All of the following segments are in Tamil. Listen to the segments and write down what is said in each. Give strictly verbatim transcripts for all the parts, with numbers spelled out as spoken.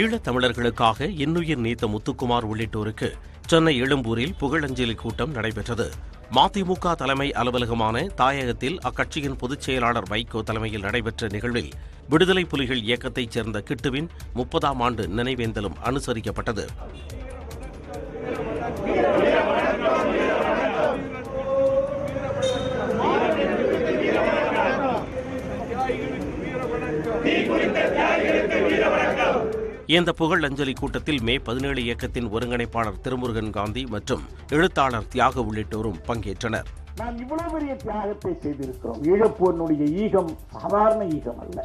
ஈழத் தமிழர்களுக்காக இன்னுயிர் நீத்த முத்துக்குமார் உள்ளிட்டோருக்கு சென்னை எழும்பூரில் புகழஞ்சலி கூட்டம் நடைபெற்றது. மதிமுக தலைமை அலுவலகமான தாயகத்தில் அக்கட்சியின் பொதுச் செயலாளர் வைக்கோ தலைமையில் நடைபெற்ற நிகழ்வில் விடுதலை புலிகள் இயக்கத்தைச் சேர்ந்த கிட்டுவின் முப்பதாம் ஆண்டு நினைவேந்தலும் அனுசரிக்கப்பட்டது. இந்த புகழ் அஞ்சலி கூட்டத்தில் மே பதினேழு இயக்கத்தின் ஒருங்கிணைப்பாளர் திருமுருகன் காந்தி மற்றும் எழுத்தாளர் தியாக உள்ளிட்டோரும் பங்கேற்றனர். நாம் இவ்வளவு பெரிய தியாகத்தை செய்திருக்கிறோம். ஈழப்போரினுடைய ஈகம் சாதாரண ஈகம் அல்ல.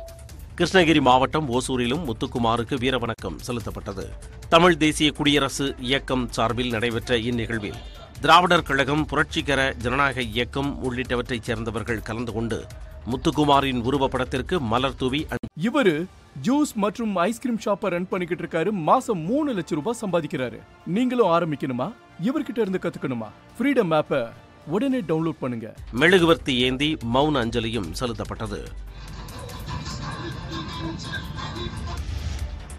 கிருஷ்ணகிரி மாவட்டம் ஓசூரிலும் முத்துக்குமாருக்கு வீரவணக்கம் செலுத்தப்பட்டது. தமிழ் தேசிய குடியரசு இயக்கம் சார்பில் நடைபெற்ற இந்நிகழ்வில் திராவிடர் கழகம், புரட்சிகர ஜனநாயக இயக்கம் உள்ளிட்டவற்றைச் சேர்ந்தவர்கள் கலந்து கொண்டு முத்துக்குமாரின் உருவப்படத்திற்கு மலர் தூவி இவரு ஜூஸ் மற்றும் ஐஸ்கிரீம் ஷாப்பை ரன் பண்ணிக்கிட்டு இருக்காரு. மாசம் மூணு லட்சம் ரூபாய் சம்பாதிக்கிறாரு. நீங்களும் ஆரம்பிக்கணுமா? இவர்கிட்ட இருந்து கத்துக்கணுமா? ஃப்ரீடம் ஆப்பை உடனே டவுன்லோட் பண்ணுங்க. மெழுகுவர்த்தி ஏந்தி மௌன அஞ்சலியும் செலுத்தப்பட்டது.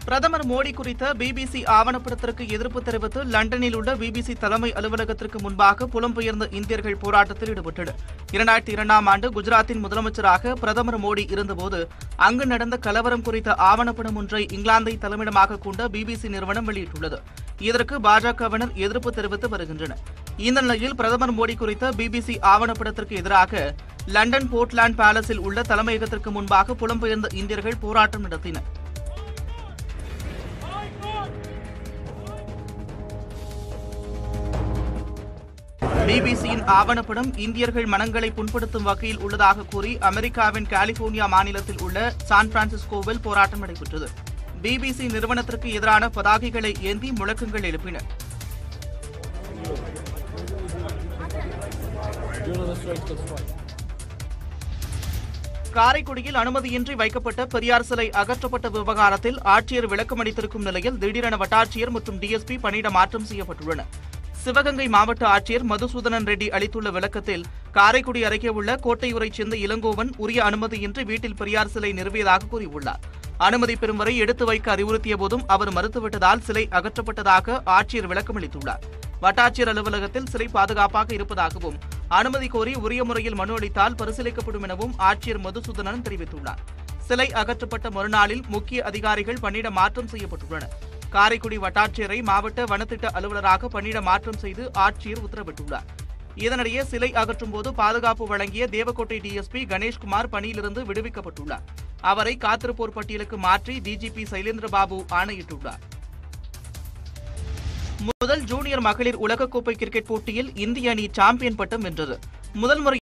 பிரதமர் மோடி குறித்த பிபிசி ஆவணப்படத்திற்கு எதிர்ப்பு தெரிவித்து லண்டனில் உள்ள பிபிசி தலைமை அலுவலகத்திற்கு முன்பாக புலம்பெயர்ந்த இந்தியர்கள் போராட்டத்தில் ஈடுபட்டனர். இரண்டாயிரத்தி இரண்டாம் ஆண்டு குஜராத்தின் முதலமைச்சராக பிரதமர் மோடி இருந்தபோது அங்கு நடந்த கலவரம் குறித்த ஆவணப்படம் ஒன்றை இங்கிலாந்தை தலைமையிடமாக கொண்ட பிபிசி நிறுவனம் வெளியிட்டுள்ளது. இதற்கு பாஜகவினர் எதிர்ப்பு தெரிவித்து வருகின்றனர். இந்த நிலையில் பிரதமர் மோடி குறித்த பிபிசி ஆவணப்படத்திற்கு எதிராக லண்டன் போர்ட்லேண்ட் பேலஸில் உள்ள தலைமையகத்திற்கு முன்பாக புலம்பெயர்ந்த இந்தியர்கள் போராட்டம் நடத்தினர். பிபிசியின் ஆவணப்படம் இந்தியர்கள் மனங்களை புண்படுத்தும் வகையில் உள்ளதாக கூறி அமெரிக்காவின் கலிபோர்னியா மாநிலத்தில் உள்ள சான் பிரான்சிஸ்கோவில் போராட்டம் நடைபெற்றது. பிபிசி நிறுவனத்திற்கு எதிரான பதாகைகளை ஏந்தி முழக்கங்கள் எழுப்பின. காரைக்குடியில் அனுமதியின்றி வைக்கப்பட்ட பெரியார் சிலை அகற்றப்பட்ட விவகாரத்தில் ஆட்சியர் விளக்கமளித்திருக்கும் நிலையில் திடீரென வட்டாட்சியர் மற்றும் டிஎஸ்பி பணியிட மாற்றம் செய்யப்பட்டுள்ளனர். சிவகங்கை மாவட்ட ஆட்சியர் மதுசூதனன் ரெட்டி அளித்துள்ள விளக்கத்தில் காரைக்குடி அருகே உள்ள கோட்டையூரைச் சேர்ந்த இளங்கோவன் உரிய அனுமதியின்றி வீட்டில் பெரியார் சிலை நிறுவியதாக கூறியுள்ளார். அனுமதி பெறும் வரை எடுத்து வைக்க அறிவுறுத்திய போதும் அவர் மறுத்துவிட்டதால் சிலை அகற்றப்பட்டதாக ஆட்சியர் விளக்கமளித்துள்ளார். வட்டாட்சியர் அலுவலகத்தில் சிலை பாதுகாப்பாக இருப்பதாகவும் அனுமதி கோரி உரிய முறையில் மனு அளித்தால் பரிசீலிக்கப்படும் எனவும் ஆட்சியர் மதுசூதனன் தெரிவித்துள்ளார். சிலை அகற்றப்பட்ட மறுநாளில் முக்கிய அதிகாரிகள் பணியிட மாற்றம் செய்யப்பட்டுள்ளனர். காரைக்குடி வட்டாட்சியரை மாவட்ட வனத்திட்ட அலுவலராக பணியிட மாற்றம் செய்து ஆட்சியர் உத்தரவிட்டுள்ளார். இதனிடையே சிலை அகற்றும் போது பாதுகாப்பு வழங்கிய தேவக்கோட்டை டிஎஸ்பி கணேஷ்குமார் பணியிலிருந்து விடுவிக்கப்பட்டுள்ளார். அவரை காத்திருப்போர் பட்டியலுக்கு மாற்றி டிஜிபி சிலேந்திர பாபு ஆணையிட்டுள்ளார். முதல் ஜூனியர் மகளிர் உலகக்கோப்பை கிரிக்கெட் போட்டியில் இந்திய அணி சாம்பியன் பட்டம் வென்றது. முதல் முறை